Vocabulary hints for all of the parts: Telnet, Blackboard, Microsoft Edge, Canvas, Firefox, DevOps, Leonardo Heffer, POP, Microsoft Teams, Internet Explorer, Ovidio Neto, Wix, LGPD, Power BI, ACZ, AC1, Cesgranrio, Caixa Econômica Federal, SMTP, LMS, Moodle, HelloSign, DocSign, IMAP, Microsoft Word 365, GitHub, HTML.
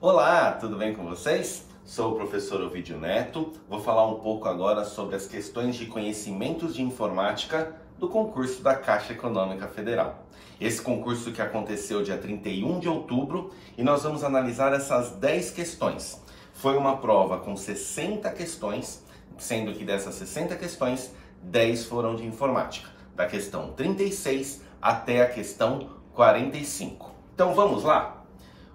Olá, tudo bem com vocês? Sou o professor Ovidio Neto, vou falar um pouco agora sobre as questões de conhecimentos de informática do concurso da Caixa Econômica Federal. Esse concurso que aconteceu dia 31 de outubro e nós vamos analisar essas 10 questões. Foi uma prova com 60 questões, sendo que dessas 60 questões, 10 foram de informática, da questão 36 até a questão 45. Então vamos lá?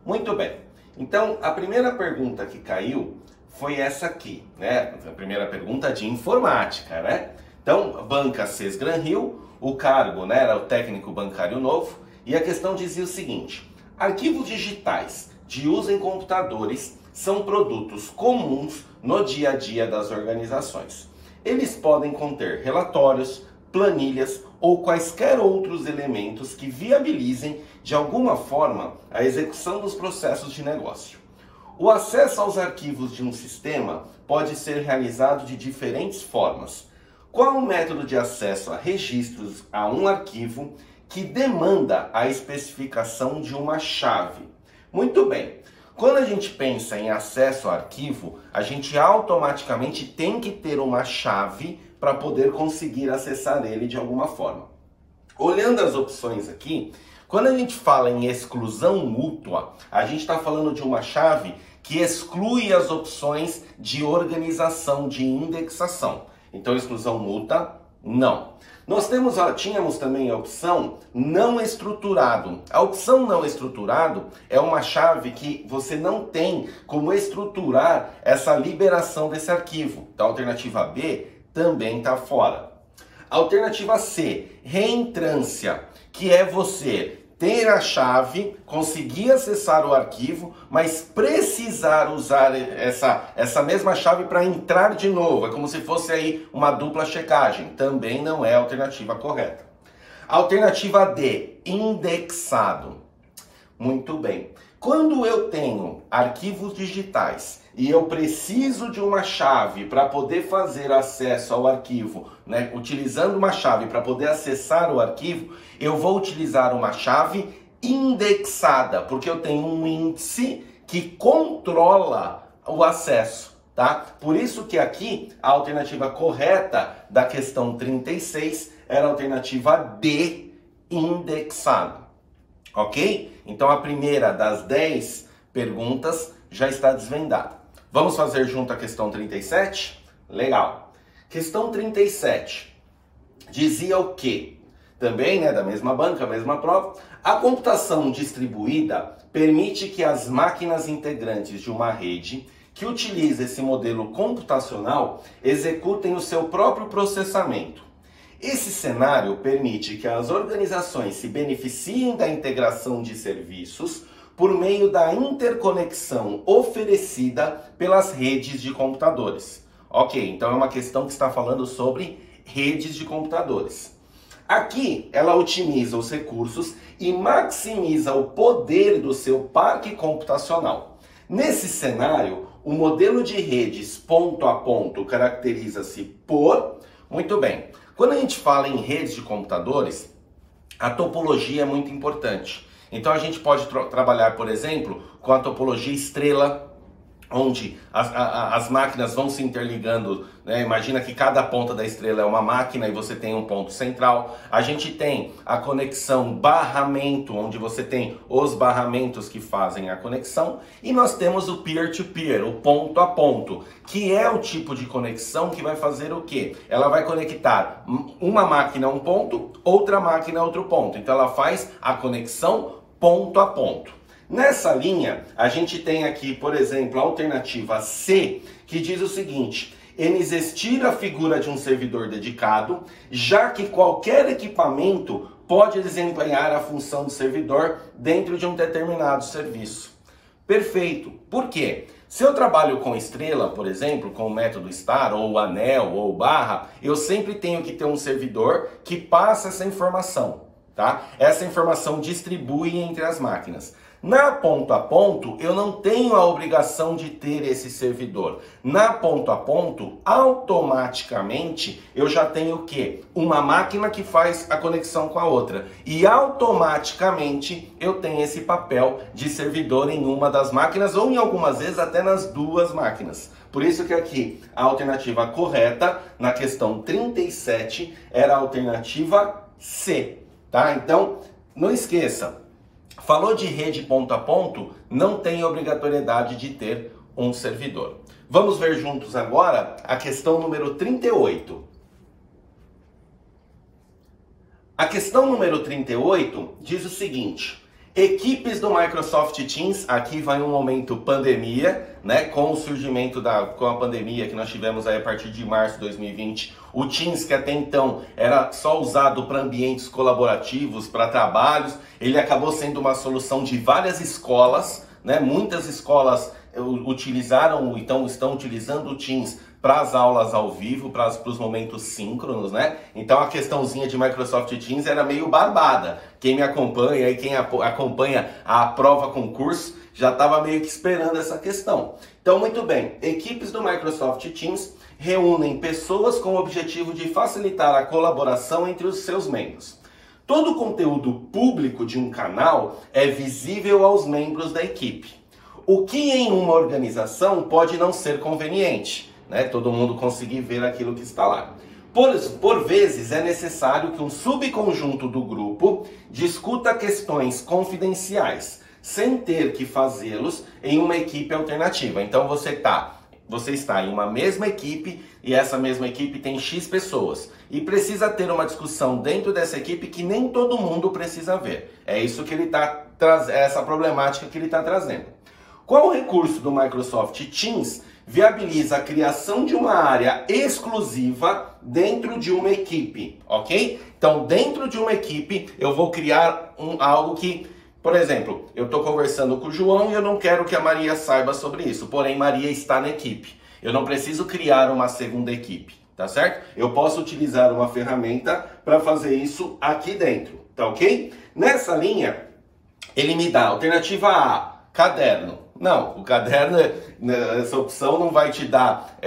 Muito bem. Então, a primeira pergunta que caiu foi essa aqui, né? A primeira pergunta de informática, né? Então, banca Cesgranrio, o cargo, né, era o técnico bancário novo, e a questão dizia o seguinte: arquivos digitais de uso em computadores são produtos comuns no dia a dia das organizações. Eles podem conter relatórios, planilhas ou quaisquer outros elementos que viabilizem, de alguma forma, a execução dos processos de negócio. O acesso aos arquivos de um sistema pode ser realizado de diferentes formas. Qual o método de acesso a registros a um arquivo que demanda a especificação de uma chave? Muito bem. Quando a gente pensa em acesso a arquivo, a gente automaticamente tem que ter uma chave para poder conseguir acessar ele de alguma forma. Olhando as opções aqui, quando a gente fala em exclusão mútua, a gente está falando de uma chave que exclui as opções de organização, de indexação. Então, exclusão mútua, não. Tínhamos também a opção não estruturado. A opção não estruturado é uma chave que você não tem como estruturar essa liberação desse arquivo. Então, a alternativa B também está fora. Alternativa C, reentrância, que é você ter a chave, conseguir acessar o arquivo, mas precisar usar essa mesma chave para entrar de novo. É como se fosse aí uma dupla checagem. Também não é a alternativa correta. Alternativa D, indexado. Muito bem. Quando eu tenho arquivos digitais e eu preciso de uma chave para poder fazer acesso ao arquivo, né, utilizando uma chave para poder acessar o arquivo, eu vou utilizar uma chave indexada, porque eu tenho um índice que controla o acesso, tá? Por isso que aqui a alternativa correta da questão 36 era a alternativa D, indexado. Ok? Então a primeira das 10 perguntas já está desvendada. Vamos fazer junto a questão 37? Legal. Questão 37 dizia o quê? Também, né, da mesma banca, mesma prova. A computação distribuída permite que as máquinas integrantes de uma rede que utiliza esse modelo computacional executem o seu próprio processamento. Esse cenário permite que as organizações se beneficiem da integração de serviços por meio da interconexão oferecida pelas redes de computadores. Ok, então é uma questão que está falando sobre redes de computadores. Aqui, ela otimiza os recursos e maximiza o poder do seu parque computacional. Nesse cenário, o modelo de redes ponto a ponto caracteriza-se por... Muito bem. Quando a gente fala em redes de computadores, a topologia é muito importante. Então a gente pode trabalhar, por exemplo, com a topologia estrela, onde as máquinas vão se interligando, né? Imagina que cada ponta da estrela é uma máquina e você tem um ponto central. A gente tem a conexão barramento, onde você tem os barramentos que fazem a conexão. E nós temos o peer-to-peer, o ponto a ponto, que é o tipo de conexão que vai fazer o quê? Ela vai conectar uma máquina a um ponto, outra máquina a outro ponto. Então ela faz a conexão ponto a ponto. Nessa linha, a gente tem aqui, por exemplo, a alternativa C, que diz o seguinte: existir a figura de um servidor dedicado, já que qualquer equipamento pode desempenhar a função de servidor dentro de um determinado serviço. Perfeito. Por quê? Se eu trabalho com estrela, por exemplo, com o método star, ou anel, ou barra, eu sempre tenho que ter um servidor que passa essa informação, tá? Essa informação distribui entre as máquinas. Na ponto a ponto, eu não tenho a obrigação de ter esse servidor. Na ponto a ponto, automaticamente, eu já tenho o quê? Uma máquina que faz a conexão com a outra. E automaticamente, eu tenho esse papel de servidor em uma das máquinas, ou em algumas vezes até nas duas máquinas. Por isso que aqui, a alternativa correta, na questão 37, era a alternativa C. Tá? Então, não esqueça. Falou de rede ponto a ponto, não tem obrigatoriedade de ter um servidor. Vamos ver juntos agora a questão número 38. A questão número 38 diz o seguinte: equipes do Microsoft Teams, aqui vai um momento pandemia, né? Com o surgimento com a pandemia que nós tivemos aí a partir de março de 2020, o Teams, que até então era só usado para ambientes colaborativos, para trabalhos, ele acabou sendo uma solução de várias escolas, né? Muitas escolas utilizaram, então estão utilizando o Teams para as aulas ao vivo, para os momentos síncronos, né? Então a questãozinha de Microsoft Teams era meio barbada. Quem me acompanha e quem acompanha a prova concurso já estava meio que esperando essa questão. Então, muito bem, equipes do Microsoft Teams reúnem pessoas com o objetivo de facilitar a colaboração entre os seus membros. Todo o conteúdo público de um canal é visível aos membros da equipe. O que em uma organização pode não ser conveniente, né? Todo mundo conseguir ver aquilo que está lá. Por vezes é necessário que um subconjunto do grupo discuta questões confidenciais, sem ter que fazê-los em uma equipe alternativa. Então você está em uma mesma equipe e essa mesma equipe tem X pessoas e precisa ter uma discussão dentro dessa equipe que nem todo mundo precisa ver. É isso que ele está trazendo, essa problemática que ele está trazendo. Qual recurso do Microsoft Teams viabiliza a criação de uma área exclusiva dentro de uma equipe, ok? Então, dentro de uma equipe, eu vou criar algo que, por exemplo, eu estou conversando com o João e eu não quero que a Maria saiba sobre isso, porém Maria está na equipe. Eu não preciso criar uma segunda equipe, tá certo? Eu posso utilizar uma ferramenta para fazer isso aqui dentro, tá ok? Nessa linha, ele me dá a alternativa A, caderno. Não, o caderno, essa opção não vai te dar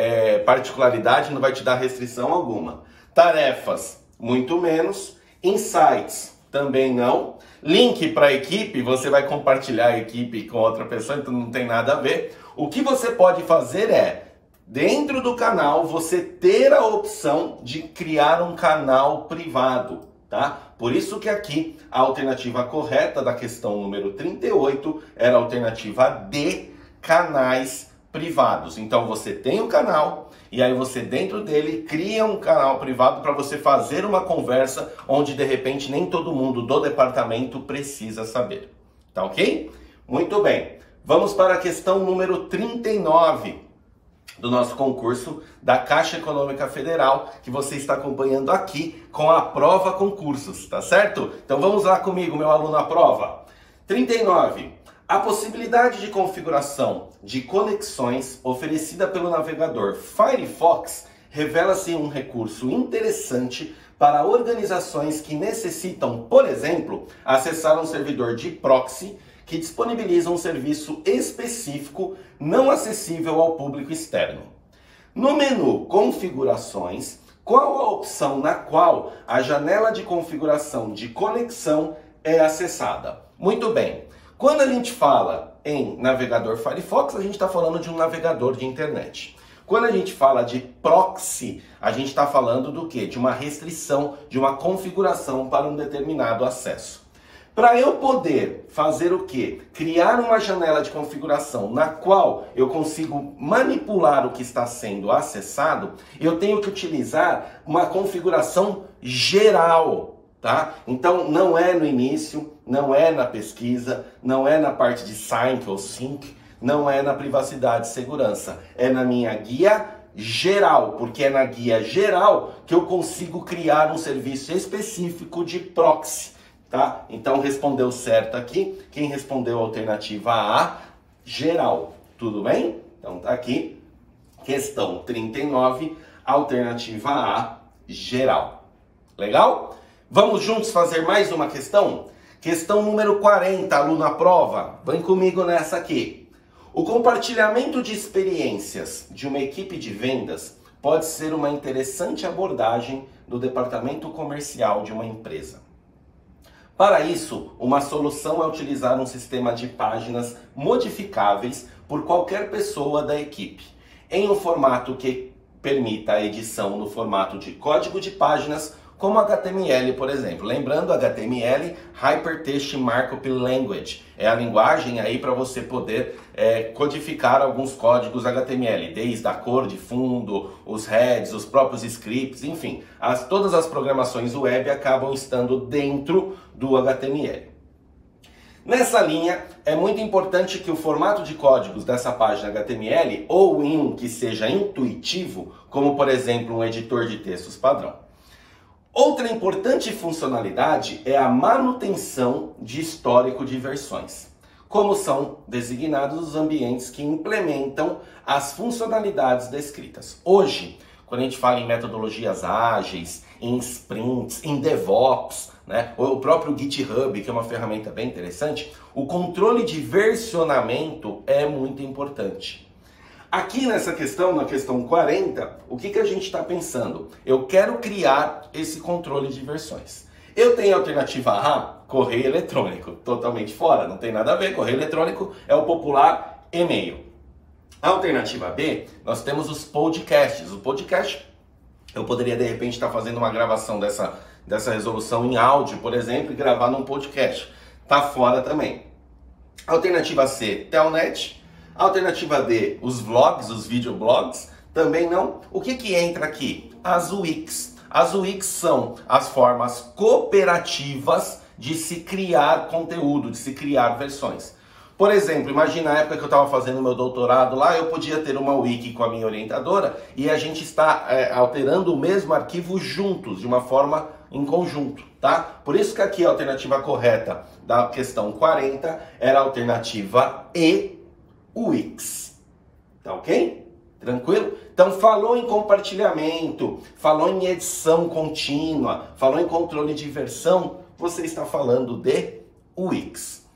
particularidade, não vai te dar restrição alguma. Tarefas, muito menos. Insights, também não. Link para a equipe, você vai compartilhar a equipe com outra pessoa, então não tem nada a ver. O que você pode fazer é, dentro do canal, você ter a opção de criar um canal privado, tá? Por isso que aqui a alternativa correta da questão número 38 era a alternativa D, canais privados. Então você tem um canal e aí você dentro dele cria um canal privado para você fazer uma conversa onde de repente nem todo mundo do departamento precisa saber. Tá ok? Muito bem. Vamos para a questão número 39 do nosso concurso da Caixa Econômica Federal, que você está acompanhando aqui com a prova concursos, tá certo? Então vamos lá comigo, meu aluno, a prova. 39. A possibilidade de configuração de conexões oferecida pelo navegador Firefox revela-se um recurso interessante para organizações que necessitam, por exemplo, acessar um servidor de proxy que disponibiliza um serviço específico não acessível ao público externo. No menu Configurações, qual a opção na qual a janela de configuração de conexão é acessada? Muito bem, quando a gente fala em navegador Firefox, a gente está falando de um navegador de internet. Quando a gente fala de proxy, a gente está falando do quê? De uma restrição, de uma configuração para um determinado acesso. Para eu poder fazer o quê? Criar uma janela de configuração na qual eu consigo manipular o que está sendo acessado, eu tenho que utilizar uma configuração geral, tá? Então não é no início, não é na pesquisa, não é na parte de sync ou sync, não é na privacidade e segurança, é na minha guia geral, porque é na guia geral que eu consigo criar um serviço específico de proxy. Tá? Então respondeu certo aqui, quem respondeu a alternativa A, geral, tudo bem? Então tá aqui, questão 39, alternativa A, geral. Legal? Vamos juntos fazer mais uma questão? Questão número 40, aluno à prova. Vem comigo nessa aqui. O compartilhamento de experiências de uma equipe de vendas pode ser uma interessante abordagem do departamento comercial de uma empresa. Para isso, uma solução é utilizar um sistema de páginas modificáveis por qualquer pessoa da equipe, em um formato que permita a edição no formato de código de páginas, como HTML, por exemplo. Lembrando, HTML, Hypertext Markup Language, é a linguagem aí para você poder codificar alguns códigos HTML, desde a cor de fundo, os heads, os próprios scripts, enfim. Todas as programações web acabam estando dentro do HTML. Nessa linha, é muito importante que o formato de códigos dessa página HTML, ou em um que seja intuitivo, como por exemplo um editor de textos padrão. Outra importante funcionalidade é a manutenção de histórico de versões, como são designados os ambientes que implementam as funcionalidades descritas. Hoje, quando a gente fala em metodologias ágeis, em sprints, em DevOps, né, ou o próprio GitHub, que é uma ferramenta bem interessante, o controle de versionamento é muito importante. Aqui nessa questão, na questão 40, o que a gente está pensando? Eu quero criar esse controle de versões. Eu tenho a alternativa A, correio eletrônico, totalmente fora, não tem nada a ver, correio eletrônico é o popular e-mail. A alternativa B, nós temos os podcasts. O podcast, eu poderia de repente estar fazendo uma gravação dessa resolução em áudio, por exemplo, e gravar num podcast. Tá fora também. Alternativa C, telnet. Alternativa D, os vlogs, os videoblogs, também não. O que entra aqui? As Wikis. As Wikis são as formas cooperativas de se criar conteúdo, de se criar versões. Por exemplo, imagina a época que eu estava fazendo meu doutorado lá, eu podia ter uma wiki com a minha orientadora e a gente está alterando o mesmo arquivo juntos, de uma forma em conjunto, tá? Por isso que aqui a alternativa correta da questão 40 era a alternativa E, Wix, tá ok? Tranquilo? Então falou em compartilhamento, falou em edição contínua, falou em controle de versão, você está falando de Wix.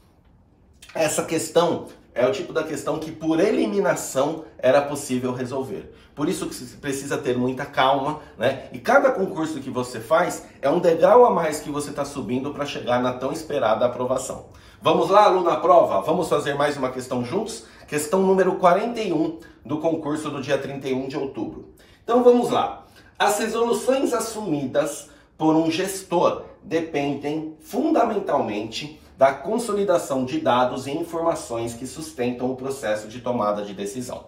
Essa questão é o tipo da questão que por eliminação era possível resolver. Por isso que você precisa ter muita calma, né? E cada concurso que você faz é um degrau a mais que você está subindo para chegar na tão esperada aprovação. Vamos lá, aluno à prova? Vamos fazer mais uma questão juntos? Questão número 41 do concurso do dia 31 de outubro. Então vamos lá. As resoluções assumidas por um gestor dependem fundamentalmente da consolidação de dados e informações que sustentam o processo de tomada de decisão.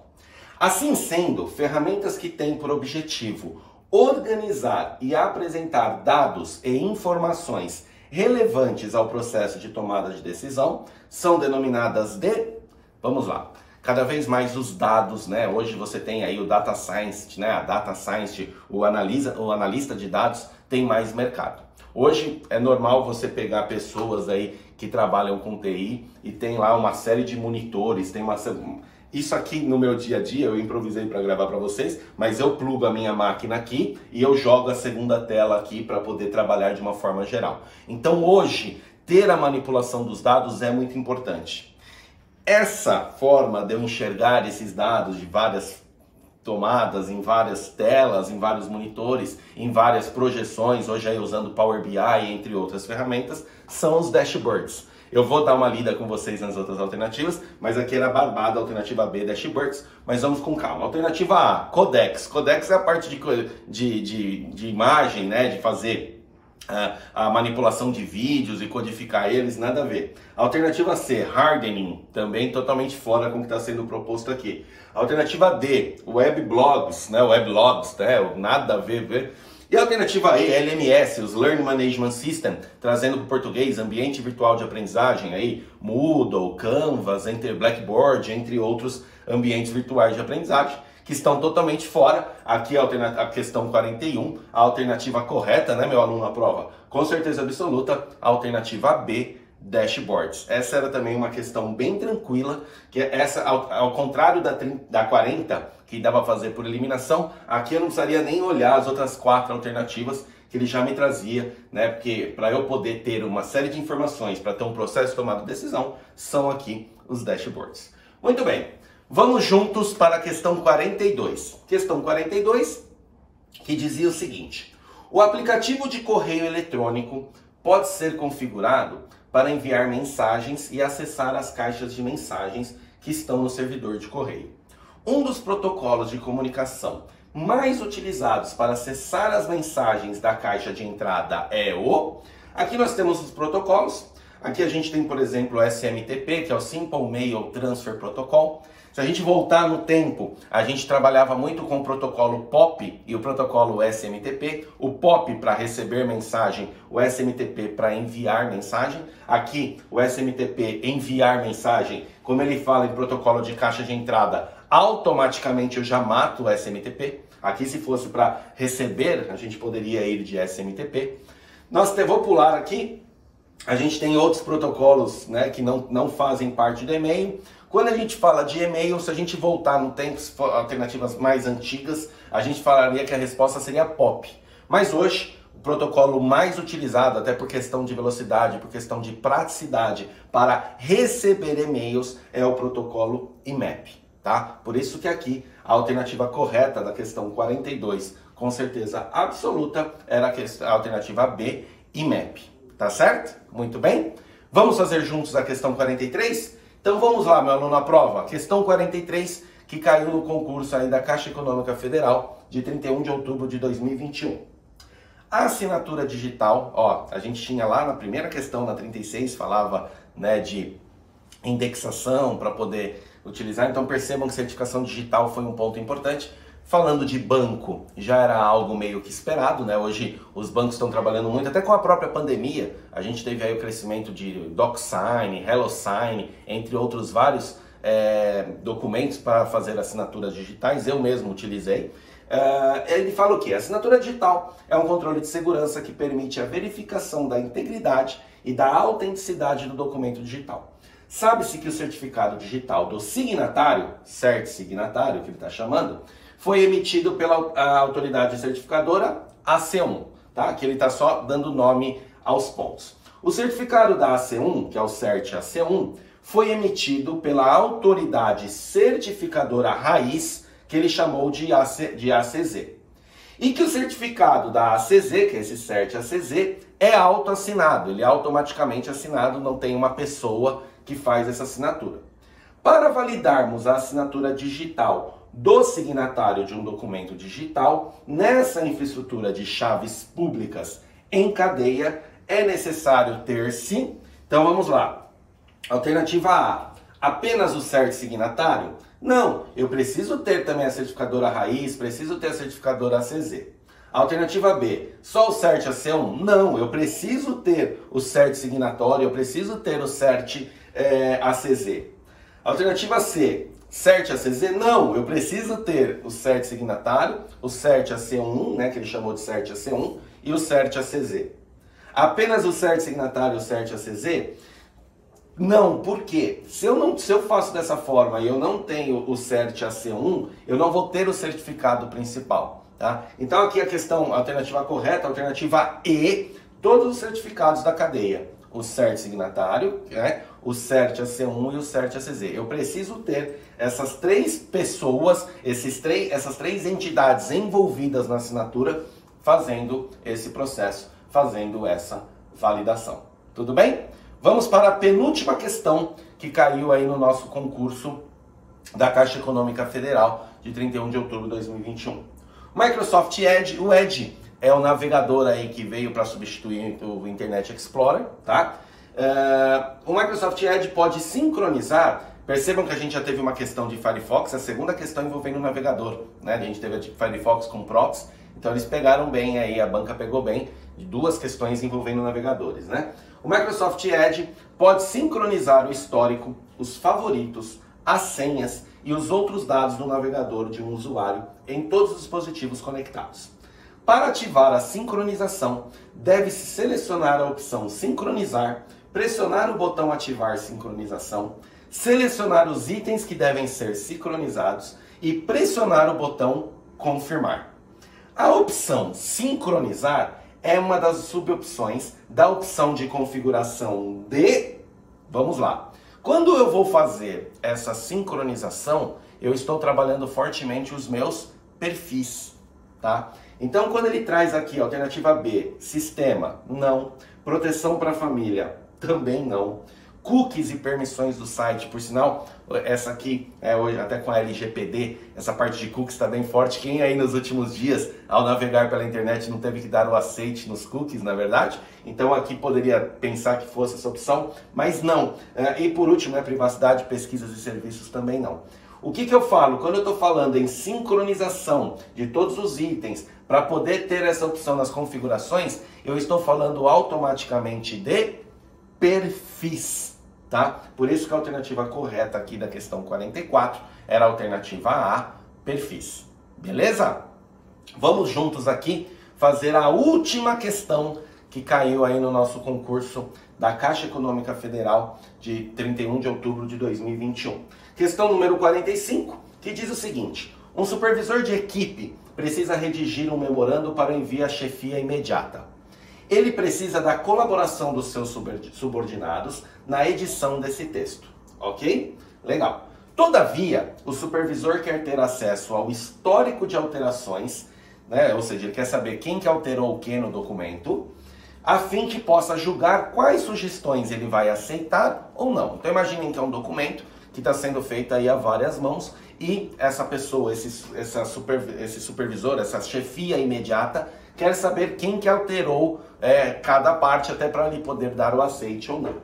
Assim sendo, ferramentas que têm por objetivo organizar e apresentar dados e informações relevantes ao processo de tomada de decisão são denominadas de... Vamos lá. Cada vez mais os dados, né? Hoje você tem aí o data science, né? A data science, o analista de dados tem mais mercado. Hoje é normal você pegar pessoas aí que trabalham com TI e tem lá uma série de monitores, tem uma... Isso aqui no meu dia a dia eu improvisei para gravar para vocês, mas eu plugo a minha máquina aqui e eu jogo a segunda tela aqui para poder trabalhar de uma forma geral. Então hoje ter a manipulação dos dados é muito importante. Essa forma de eu enxergar esses dados de várias tomadas, em várias telas, em vários monitores, em várias projeções, hoje aí usando Power BI, entre outras ferramentas, são os dashboards. Eu vou dar uma lida com vocês nas outras alternativas, mas aqui era barbada, alternativa B, dashboards, mas vamos com calma. Alternativa A, codecs. Codecs é a parte de imagem, né, de fazer a manipulação de vídeos e codificar eles, nada a ver. Alternativa C, hardening, também totalmente fora com o que está sendo proposto aqui. Alternativa D, weblogs, né, weblogs, né, nada a ver. E a alternativa E, LMS, os Learning Management System, trazendo para o português ambiente virtual de aprendizagem, aí, Moodle, Canvas, Blackboard, entre outros ambientes virtuais de aprendizagem, que estão totalmente fora. Aqui a questão 41, a alternativa correta, né, meu aluno, na prova? Com certeza absoluta, a alternativa B, dashboards. Essa era também uma questão bem tranquila, que essa, ao contrário da 40, que dava para fazer por eliminação, aqui eu não precisaria nem olhar as outras 4 alternativas que ele já me trazia, né? Porque para eu poder ter uma série de informações, para ter um processo de tomada de decisão, são aqui os dashboards. Muito bem, vamos juntos para a questão 42. Questão 42, que dizia o seguinte: o aplicativo de correio eletrônico pode ser configurado para enviar mensagens e acessar as caixas de mensagens que estão no servidor de correio. Um dos protocolos de comunicação mais utilizados para acessar as mensagens da caixa de entrada é o... Aqui nós temos os protocolos. Aqui a gente tem, por exemplo, o SMTP, que é o Simple Mail Transfer Protocol. Se a gente voltar no tempo, a gente trabalhava muito com o protocolo POP e o protocolo SMTP. O POP para receber mensagem, o SMTP para enviar mensagem. Aqui o SMTP enviar mensagem, como ele fala em protocolo de caixa de entrada, automaticamente eu já mato o SMTP. Aqui, se fosse para receber, a gente poderia ir de SMTP. Vou pular aqui. A gente tem outros protocolos, né, que não fazem parte do e-mail. Quando a gente fala de e-mail, se a gente voltar no tempo, alternativas mais antigas, a gente falaria que a resposta seria POP. Mas hoje, o protocolo mais utilizado, até por questão de velocidade, por questão de praticidade, para receber e-mails, é o protocolo IMAP. Tá? Por isso que aqui a alternativa correta da questão 42, com certeza absoluta, era a alternativa B, IMAP. Tá certo? Muito bem. Vamos fazer juntos a questão 43? Então vamos lá, meu aluno à prova. Questão 43, que caiu no concurso aí da Caixa Econômica Federal, de 31 de outubro de 2021. A assinatura digital, ó, a gente tinha lá na primeira questão, na 36, falava, né, de indexação para poder utilizar. Então percebam que certificação digital foi um ponto importante. Falando de banco, já era algo meio que esperado, né? Hoje os bancos estão trabalhando muito, até com a própria pandemia. A gente teve aí o crescimento de DocSign, HelloSign, entre outros vários documentos para fazer assinaturas digitais. Eu mesmo utilizei. Ele fala o quê? A assinatura digital é um controle de segurança que permite a verificação da integridade e da autenticidade do documento digital. Sabe-se que o certificado digital do signatário, certisignatário, que ele está chamando, foi emitido pela autoridade certificadora AC1, tá? Que ele está só dando nome aos pontos. O certificado da AC1, que é o CERT AC1, foi emitido pela autoridade certificadora raiz, que ele chamou de ACZ. E que o certificado da ACZ, que é esse CERT ACZ, é autoassinado, ele é automaticamente assinado, não tem uma pessoa que faz essa assinatura. Para validarmos a assinatura digital do signatário de um documento digital, nessa infraestrutura de chaves públicas em cadeia, é necessário ter-se... Então vamos lá. Alternativa A, apenas o CERT signatário? Não, eu preciso ter também a certificadora raiz, preciso ter a certificadora ACZ. Alternativa B, só o CERT AC1? Não, eu preciso ter o CERT signatório, eu preciso ter o CERT ACZ. Alternativa C, CERT ACZ? Não, eu preciso ter o CERT signatário, o CERT AC1, né, que ele chamou de CERT AC1, e o CERT ACZ. Apenas o CERT signatário e o CERT ACZ? Não, por quê? Se eu faço dessa forma e eu não tenho o CERT AC1, eu não vou ter o certificado principal, tá? Então aqui a questão, a alternativa correta, a alternativa E, todos os certificados da cadeia. O CERT signatário, né? O CERT AC1 e o CERT ACZ. Eu preciso ter essas três pessoas, essas três entidades envolvidas na assinatura, fazendo esse processo, fazendo essa validação. Tudo bem? Vamos para a penúltima questão que caiu aí no nosso concurso da Caixa Econômica Federal, de 31 de outubro de 2021. Microsoft Edge, o Edge é o navegador aí que veio para substituir o Internet Explorer, tá? O Microsoft Edge pode sincronizar, percebam que a gente já teve uma questão de Firefox, a segunda questão envolvendo o navegador, né? A gente teve a de Firefox com proxy, então eles pegaram bem aí, a banca pegou bem, de duas questões envolvendo navegadores, né? O Microsoft Edge pode sincronizar o histórico, os favoritos, as senhas e os outros dados do navegador de um usuário em todos os dispositivos conectados. Para ativar a sincronização, deve-se selecionar a opção Sincronizar, pressionar o botão Ativar Sincronização, selecionar os itens que devem ser sincronizados e pressionar o botão Confirmar. A opção Sincronizar é uma das subopções da opção de configuração de... Vamos lá. Quando eu vou fazer essa sincronização, eu estou trabalhando fortemente os meus perfis, tá? Então, quando ele traz aqui, alternativa B, sistema, não. Proteção para a família, também não. Cookies e permissões do site, por sinal, essa aqui, hoje até com a LGPD, essa parte de cookies está bem forte. Quem aí nos últimos dias, ao navegar pela internet, não teve que dar o aceite nos cookies, na verdade? Então aqui poderia pensar que fosse essa opção, mas não. E por último, né, privacidade, pesquisas e serviços também não. O que que eu falo? Quando eu estou falando em sincronização de todos os itens, para poder ter essa opção nas configurações, eu estou falando automaticamente de perfis, tá? Por isso que a alternativa correta aqui da questão 44 era a alternativa A, perfis. Beleza? Vamos juntos aqui fazer a última questão que caiu aí no nosso concurso da Caixa Econômica Federal de 31 de outubro de 2021. Questão número 45, que diz o seguinte: um supervisor de equipe precisa redigir um memorando para o envio à chefia imediata. Ele precisa da colaboração dos seus subordinados na edição desse texto, ok? Legal. Todavia, o supervisor quer ter acesso ao histórico de alterações, né? Ou seja, ele quer saber quem que alterou o que no documento, a fim que possa julgar quais sugestões ele vai aceitar ou não. Então imaginem que é um documento que está sendo feito aí a várias mãos e essa pessoa, esse supervisor, essa chefia imediata, quer saber quem que alterou cada parte até para ele poder dar o aceite ou não.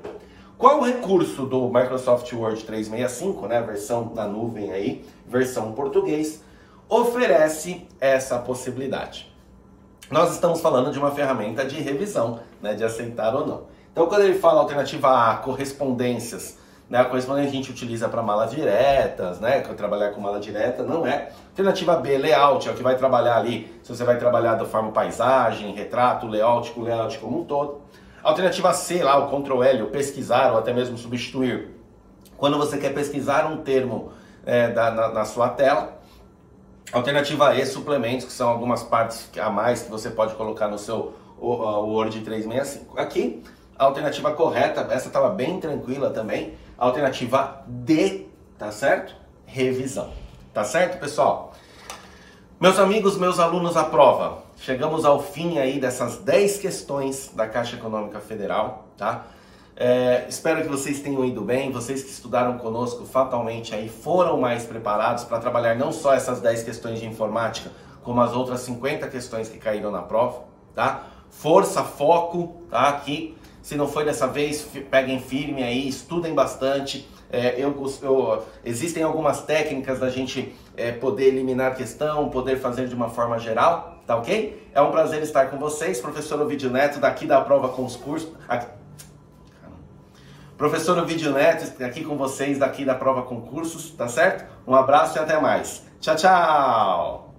Qual o recurso do Microsoft Word 365, né, versão na nuvem aí, versão português, oferece essa possibilidade? Nós estamos falando de uma ferramenta de revisão, né, de aceitar ou não. Então, quando ele fala alternativa A, correspondências, né, a correspondência a gente utiliza para malas diretas, né, que eu trabalhar com mala direta, não é. Alternativa B, layout, é o que vai trabalhar ali, se você vai trabalhar da forma paisagem, retrato, layout, com layout como um todo. Alternativa C, lá o Ctrl+L, o pesquisar ou até mesmo substituir, quando você quer pesquisar um termo na sua tela. Alternativa E, suplementos, que são algumas partes a mais que você pode colocar no seu Word 365. Aqui, a alternativa correta, essa estava bem tranquila também, alternativa D, tá certo? Revisão. Tá certo, pessoal? Meus amigos, meus alunos à prova, chegamos ao fim aí dessas 10 questões da Caixa Econômica Federal, tá? Espero que vocês tenham ido bem, vocês que estudaram conosco fatalmente aí foram mais preparados para trabalhar não só essas 10 questões de informática, como as outras 50 questões que caíram na prova, tá? Força, foco, tá? Aqui, se não foi dessa vez, peguem firme aí, estudem bastante. Existem algumas técnicas da gente poder eliminar questão, poder fazer de uma forma geral, tá ok? É um prazer estar com vocês, professor Ovidio Neto, daqui da prova com os cursos... Professor Ovidio Neto, aqui com vocês, daqui da prova concursos, tá certo? Um abraço e até mais. Tchau, tchau!